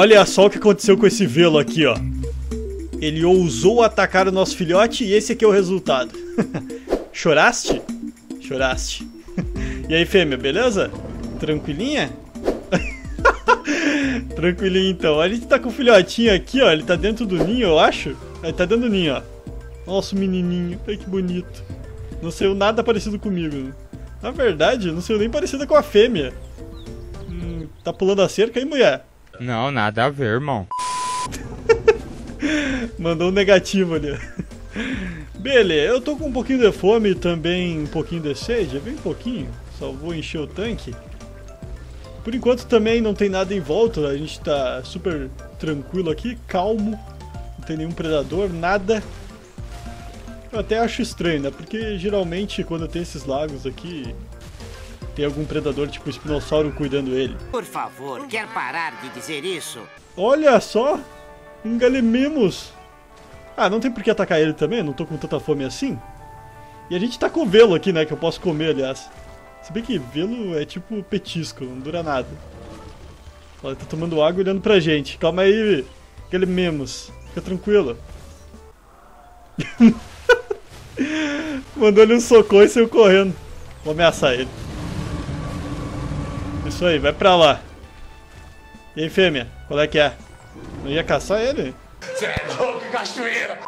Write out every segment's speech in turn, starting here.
Olha só o que aconteceu com esse velo aqui, ó. Ele ousou atacar o nosso filhote e esse aqui é o resultado. Choraste? Choraste. E aí, fêmea, beleza? Tranquilinha? Tranquilinho, então. A gente tá com o filhotinho aqui, ó. Ele tá dentro do ninho, eu acho. Ele tá dentro do ninho, ó. Nossa, o menininho. Ai, que bonito. Não saiu nada parecido comigo. Na verdade, não saiu nem parecida com a fêmea. Tá pulando a cerca, hein, mulher? Não, nada a ver, irmão. Mandou um negativo ali. Beleza, eu tô com um pouquinho de fome e também um pouquinho de sede. Bem pouquinho. Só vou encher o tanque. Por enquanto também não tem nada em volta, a gente tá super tranquilo aqui, calmo, não tem nenhum predador, nada. Eu até acho estranho, né? Porque geralmente quando tem esses lagos aqui, tem algum predador tipo o espinossauro cuidando ele. Por favor, quer parar de dizer isso? Olha só, um Gallimimus. Ah, não tem por que atacar ele também, não tô com tanta fome assim. E a gente tá com o velo aqui, né? Que eu posso comer, aliás. Se bem que velo é tipo petisco, não dura nada. Olha, tá tomando água e olhando pra gente. Calma aí, Gallimimus. Fica tranquilo. Mandou ele um socorro e saiu correndo. Vou ameaçar ele. Isso aí, vai pra lá. E aí, fêmea? Qual é que é? Não ia caçar ele? Você é louco, cachoeira!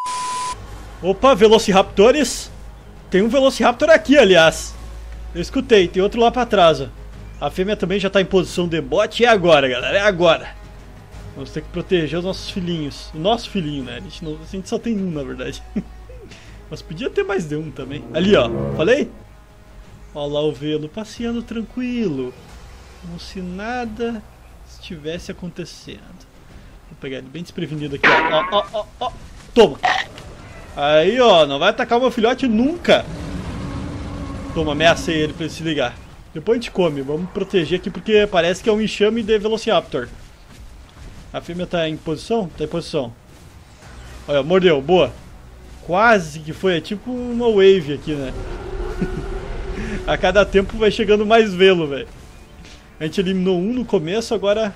Opa, Velociraptores! Tem um Velociraptor aqui, aliás. Eu escutei, tem outro lá pra trás, ó. A fêmea também já tá em posição de bote. É agora, galera, é agora. Vamos ter que proteger os nossos filhinhos. O nosso filhinho, né? A gente só tem um, na verdade. Mas podia ter mais de um também. Ali, ó, falei? Olha lá o velo, passeando tranquilo. Como se nada estivesse acontecendo. Vou pegar ele bem desprevenido aqui, ó. Ó, ó, ó, ó. Toma! Aí, ó, não vai atacar o meu filhote nunca. Toma, ameacei ele pra ele se ligar. Depois a gente come, vamos proteger aqui porque parece que é um enxame de Velociraptor. A fêmea tá em posição? Tá em posição. Olha, mordeu, boa. Quase que foi, é tipo uma wave aqui, né? A cada tempo vai chegando mais velo, velho. A gente eliminou um no começo, agora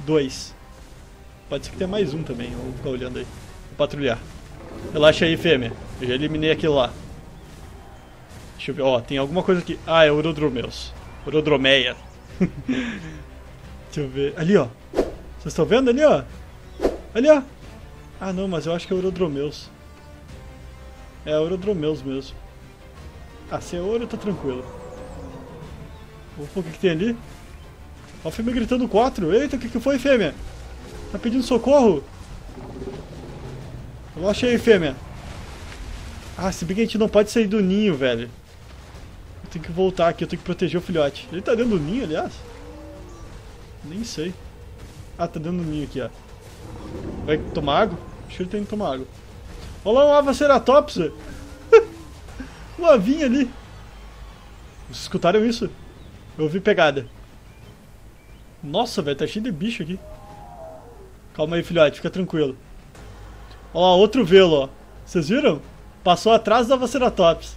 dois. Pode ser que tenha mais um também, eu vou ficar olhando aí. Vou patrulhar. Relaxa aí, fêmea. Eu já eliminei aquele lá. Deixa eu ver, ó, tem alguma coisa aqui. Ah, é Orodromeus. Orodromeia. Deixa eu ver. Ali, ó. Vocês estão vendo ali, ó? Ali, ó. Ah, não, mas eu acho que é Orodromeus. É Orodromeus mesmo. Ah, se é ouro, tá tranquilo. Opa, o que que tem ali? Ó, a fêmea gritando 4. Eita, o que que foi, fêmea? Tá pedindo socorro? Relaxa aí, fêmea. Ah, se bem que a gente não pode sair do ninho, velho. Eu tenho que voltar aqui, eu tenho que proteger o filhote. Ele tá dentro do ninho, aliás? Nem sei. Ah, tá dentro do ninho aqui, ó. Vai tomar água? Acho que ele tem que tomar água. Olha lá um Avaceratops. Um avinho ali. Vocês escutaram isso? Eu ouvi pegada. Nossa, velho, tá cheio de bicho aqui. Calma aí, filhote, fica tranquilo. Olha lá, outro velo, ó. Vocês viram? Passou atrás da Avaceratops.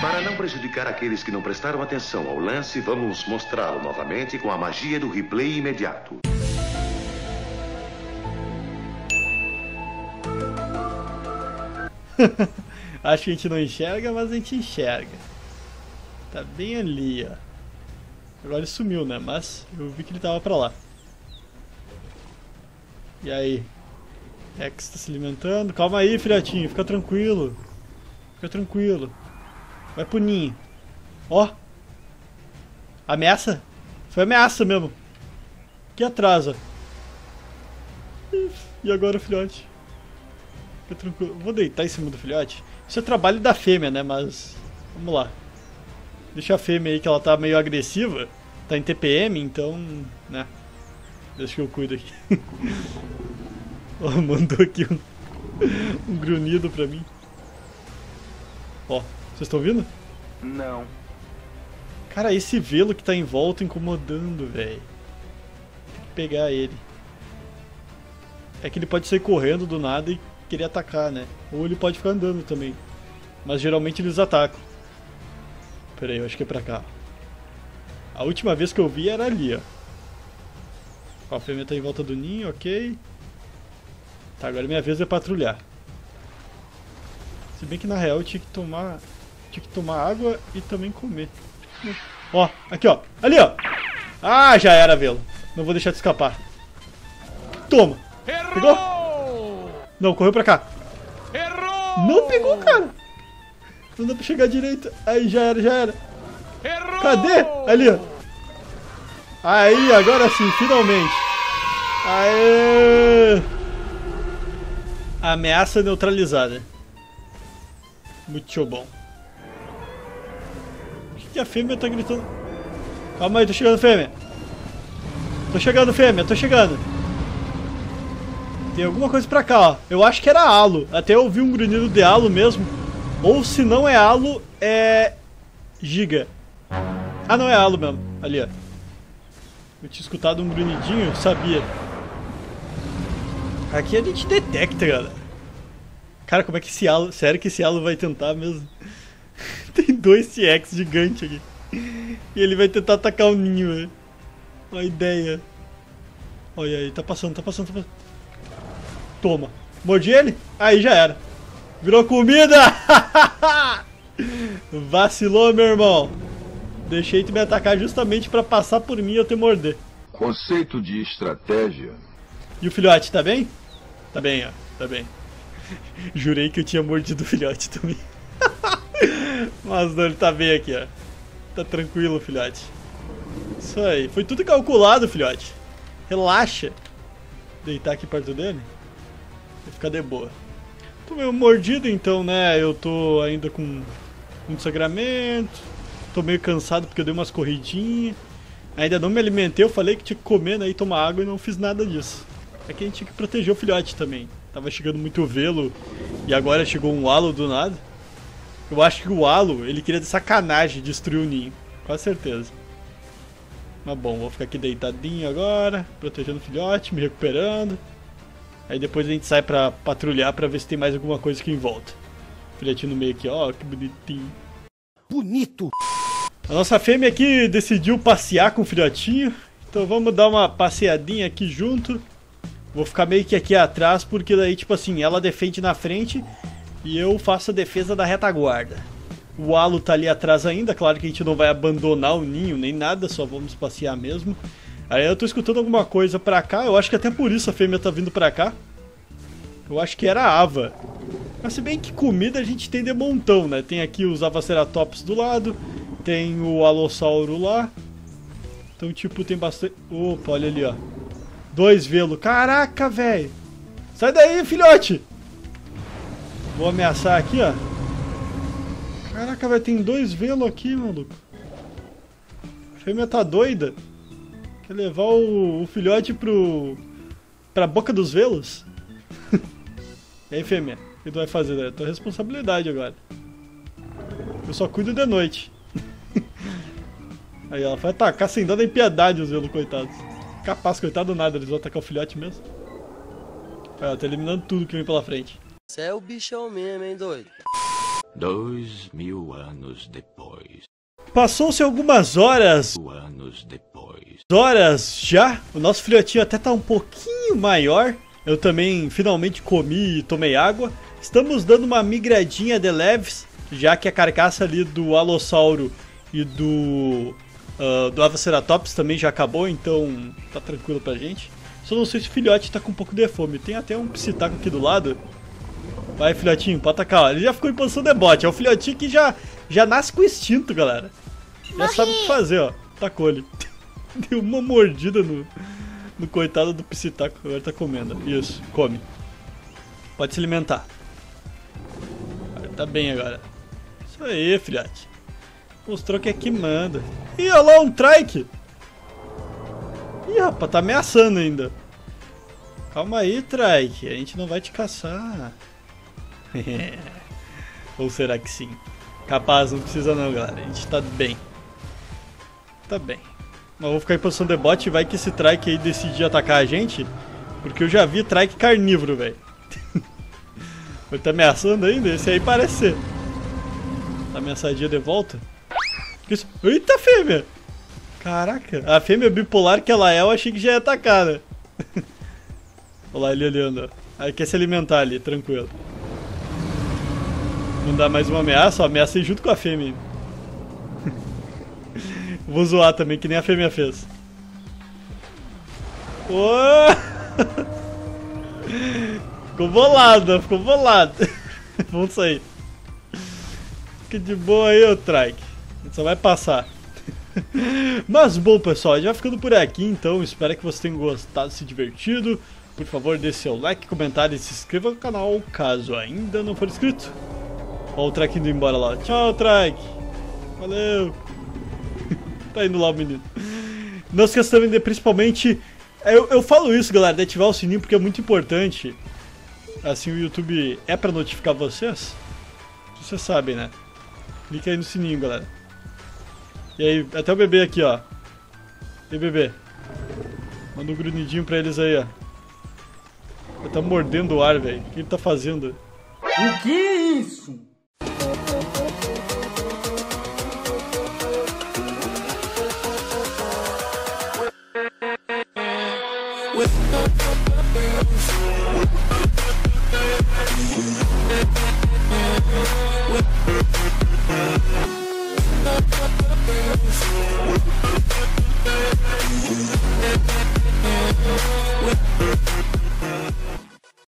Para não prejudicar aqueles que não prestaram atenção ao lance, vamos mostrá-lo novamente com a magia do replay imediato. Acho que a gente não enxerga, mas a gente enxerga. Tá bem ali, ó. Agora ele sumiu, né? Mas eu vi que ele tava pra lá. E aí? Rex tá se alimentando. Calma aí, filhotinho. Fica tranquilo. Fica tranquilo. Vai pro ninho. Ó. Ameaça? Foi ameaça mesmo. Que atrasa. E agora o filhote? Fica tranquilo. Vou deitar em cima do filhote. Isso é trabalho da fêmea, né? Mas vamos lá. Deixa a fêmea aí que ela tá meio agressiva. Tá em TPM, então... né? Deixa que eu cuido aqui. Oh, mandou aqui um grunhido pra mim. Ó, vocês estão ouvindo? Não. Cara, esse velo que tá em volta incomodando, velho. Tem que pegar ele. É que ele pode sair correndo do nada e querer atacar, né? Ou ele pode ficar andando também. Mas geralmente eles atacam. Pera aí, eu acho que é pra cá. A última vez que eu vi era ali, ó. Ó, a fêmea tá em volta do ninho, ok. Tá, agora minha vez é patrulhar. Se bem que na real eu tinha que tomar água e também comer. Ó, aqui ó, ali ó. Ah, já era, Velo. Não vou deixar de escapar. Toma. Errou! Pegou? Não, correu pra cá. Errou! Não pegou, cara. Não dá pra chegar direito. Aí, já era, já era. Errou! Cadê? Ali, ó. Aí, agora sim, finalmente. Aê! Ameaça neutralizada. Muito bom. Por que a fêmea tá gritando? Calma aí, tô chegando, fêmea. Tô chegando, fêmea, tô chegando. Tem alguma coisa pra cá, ó. Eu acho que era halo. Até eu ouvi um grunhido de halo mesmo. Ou se não é halo, é... giga. Ah, não, é halo mesmo. Ali, ó. Eu tinha escutado um grunhidinho, sabia. Aqui a gente detecta, galera. Cara, como é que esse halo... Sério que esse halo vai tentar mesmo? Tem dois T-Rex gigantes aqui. E ele vai tentar atacar o ninho, velho. Olha a ideia. Olha aí, tá passando, tá passando, tá passando. Toma. Mordi ele? Aí já era. Virou comida! Vacilou, meu irmão. Deixei tu me atacar justamente pra passar por mim e eu te morder. Conceito de estratégia. E o filhote, tá bem? Tá bem, ó. Tá bem. Jurei que eu tinha mordido o filhote também. Mas não, ele tá bem aqui, ó. Tá tranquilo, filhote. Isso aí. Foi tudo calculado, filhote. Relaxa. Deitar aqui perto dele. Vai ficar de boa. Tô meio mordido, então, né? Eu tô ainda com muito sangramento. Tô meio cansado porque eu dei umas corridinhas. Ainda não me alimentei. Eu falei que tinha que comer, né? E tomar água e não fiz nada disso. É que a gente tinha que proteger o filhote também. Tava chegando muito velo e agora chegou um halo do nada. Eu acho que o halo, ele queria de sacanagem destruir o ninho. Com certeza. Mas bom, vou ficar aqui deitadinho agora, protegendo o filhote, me recuperando. Aí depois a gente sai pra patrulhar pra ver se tem mais alguma coisa aqui em volta. Filhotinho no meio aqui, ó, que bonitinho. Bonito! A nossa fêmea aqui decidiu passear com o filhotinho. Então vamos dar uma passeadinha aqui junto. Vou ficar meio que aqui atrás, porque daí, tipo assim, ela defende na frente e eu faço a defesa da retaguarda. O halo tá ali atrás ainda, claro que a gente não vai abandonar o ninho nem nada, só vamos passear mesmo. Aí eu tô escutando alguma coisa pra cá, eu acho que até por isso a fêmea tá vindo pra cá. Eu acho que era a ava. Mas se bem que comida a gente tem de montão, né? Tem aqui os Avaceratops do lado, tem o alossauro lá. Então, tipo, tem bastante... Opa, olha ali, ó. Dois velo. Caraca, velho. Sai daí, filhote. Vou ameaçar aqui, ó. Caraca, velho. Tem dois velo aqui, maluco. A fêmea tá doida. Quer levar o filhote pra boca dos velos? E aí, fêmea? O que tu vai fazer, né? É tua responsabilidade agora. Eu só cuido de noite. Aí ela vai atacar sem dó nem piedade os velos, coitados. Capaz, coitado nada, eles vão atacar o filhote mesmo. Ela tá eliminando tudo que vem pela frente. Você é o bichão mesmo, hein, doido? 2000 anos depois. Passou-se algumas horas. Anos depois. Horas já. O nosso filhotinho até tá um pouquinho maior. Eu também finalmente comi e tomei água. Estamos dando uma migradinha de leves, já que a carcaça ali do alossauro e do Avaceratops também já acabou, então tá tranquilo pra gente. Só não sei se o filhote tá com um pouco de fome. Tem até um Psitaco aqui do lado. Vai, filhotinho, pode atacar, ó. Ele já ficou em posição de bote. É o filhotinho que já nasce com instinto, galera. Já sabe o que fazer, ó. Tacou ele. Deu uma mordida no coitado do Psitaco. Agora tá comendo. Isso, come. Pode se alimentar. Tá bem agora. Isso aí, filhote. Mostrou que é que manda. Ih, olha lá um trike. Ih, rapaz, tá ameaçando ainda. Calma aí, trike. A gente não vai te caçar. Ou será que sim? Capaz, não precisa não, galera. A gente tá bem. Tá bem. Mas vou ficar em posição de bote. Vai que esse trike aí decide atacar a gente. Porque eu já vi trike carnívoro, velho. Ele tá ameaçando ainda? Esse aí parece ser. Tá ameaçadinha de volta. Eita, fêmea! Caraca, a fêmea bipolar que ela é, eu achei que já ia atacar, né? Olha lá ele olhando. Aí quer se alimentar ali, tranquilo. Não dá mais uma ameaça, ó, ameacei junto com a fêmea. Vou zoar também, que nem a fêmea fez. Oh! Ficou bolada, ficou bolada. Vamos sair. Fica de boa aí, ô trike. A gente só vai passar. Mas bom, pessoal, a gente vai ficando por aqui então. Espero que vocês tenham gostado, se divertido. Por favor, dê seu like, comentário e se inscreva no canal caso ainda não for inscrito. Ó o trike indo embora lá. Tchau, trike. Valeu. Tá indo lá o menino. Não se esqueça também de, principalmente... Eu falo isso, galera, de ativar o sininho porque é muito importante. Assim o YouTube é pra notificar vocês. Vocês sabem, né? Clica aí no sininho, galera. E aí, até o bebê aqui, ó. E aí, bebê? Manda um grunhidinho pra eles aí, ó. Ele tá mordendo o ar, velho. O que ele tá fazendo? O que é isso? With